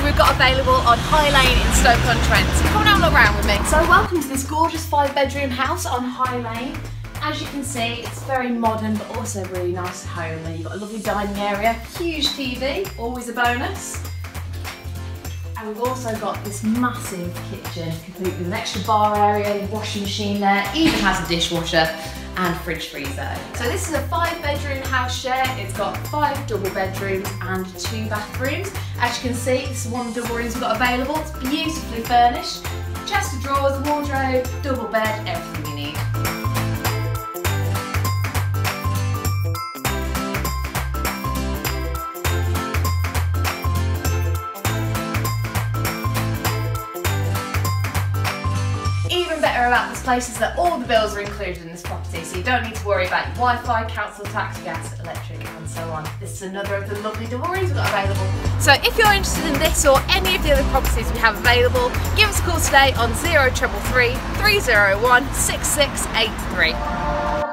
that we've got available on High Lane in Stoke-on-Trent. Come on and look around with me. So welcome to this gorgeous 5-bedroom house on High Lane. As you can see, it's very modern but also really nice and homely. You've got a lovely dining area, huge TV, always a bonus. And we've also got this massive kitchen, complete with an extra bar area, washing machine there, even has a dishwasher and fridge freezer. So this is a 5-bedroom house share. It's got 5 double bedrooms and 2 bathrooms. As you can see, this is one of the double rooms we've got available. It's beautifully furnished. Chest of drawers, wardrobe, double bed, everything you need. Better about this place is that all the bills are included in this property, so you don't need to worry about your Wi-Fi, council tax, gas, electric and so on. This is another of the lovely double rooms we've got available. So if you're interested in this or any of the other properties we have available, give us a call today on 0333 301 6683.